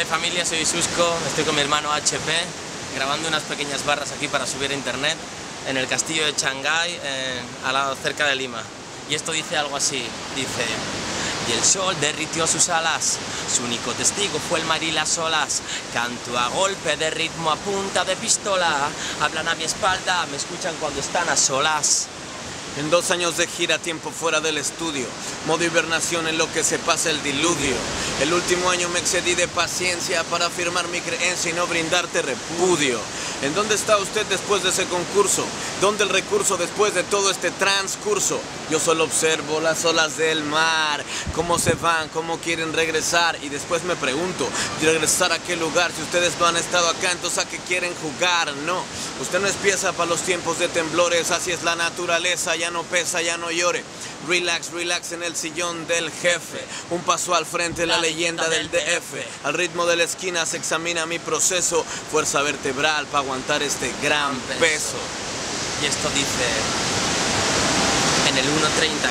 Hey familia, soy Isusko, estoy con mi hermano HP grabando unas pequeñas barras aquí para subir a internet en el castillo de Changay, al lado cerca de Lima. Y esto dice algo así, dice: y el sol derritió sus alas, su único testigo fue el mar y las olas. Canto a golpe de ritmo a punta de pistola, hablan a mi espalda, me escuchan cuando están a solas. En 2 años de gira, tiempo fuera del estudio, modo hibernación en lo que se pasa el diluvio. El último año me excedí de paciencia para afirmar mi creencia y no brindarte repudio. ¿En dónde está usted después de ese concurso? ¿Dónde el recurso después de todo este transcurso? Yo solo observo las olas del mar, cómo se van, cómo quieren regresar. Y después me pregunto, ¿regresar a qué lugar? Si ustedes no han estado acá, entonces ¿a qué quieren jugar? No, usted no es pieza para los tiempos de temblores, así es la naturaleza. Ya no pesa, ya no llore. Relax, relax en el sillón del jefe. Un paso al frente, la leyenda del DF. Al ritmo de la esquina se examina mi proceso. Fuerza vertebral para aguantar este gran peso. Y esto dice: en el 1:30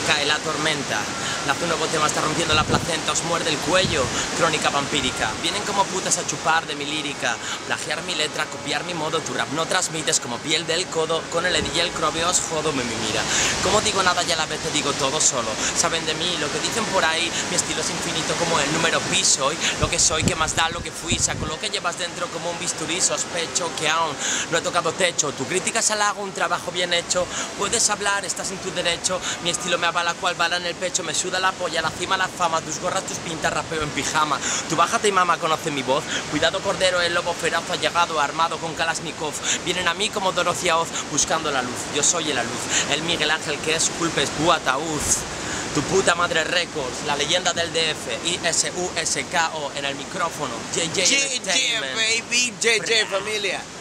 cae la tormenta. La zona botema está rompiendo la placenta, os muerde el cuello, crónica vampírica. Vienen como putas a chupar de mi lírica, plagiar mi letra, copiar mi modo. Tu rap no transmites como piel del codo, con el edil y el crobeo os jodo, me mira. Como digo nada y a la vez te digo todo solo. Saben de mí lo que dicen por ahí, mi estilo es infinito como el número pi. Soy lo que soy, que más da lo que fui, saco lo que llevas dentro como un bisturí. Sospecho que aún no he tocado techo, tu crítica es halago, un trabajo bien hecho. Puedes hablar, estás en tu derecho, mi estilo me avala cual bala en el pecho, me suda la polla, la cima, la fama, tus gorras, tus pintas, rapeo en pijama. Tú bájate y mama, conoce mi voz. Cuidado cordero, el lobo feraz ha llegado armado con Kalashnikov. Vienen a mí como Dorothea Oz buscando la luz. Yo soy la luz, el Miguel Ángel que es su culpa es tu ataúd. Tu puta madre Records, la leyenda del DF, Isusko en el micrófono, JJ Entertainment. JJ, baby, JJ familia.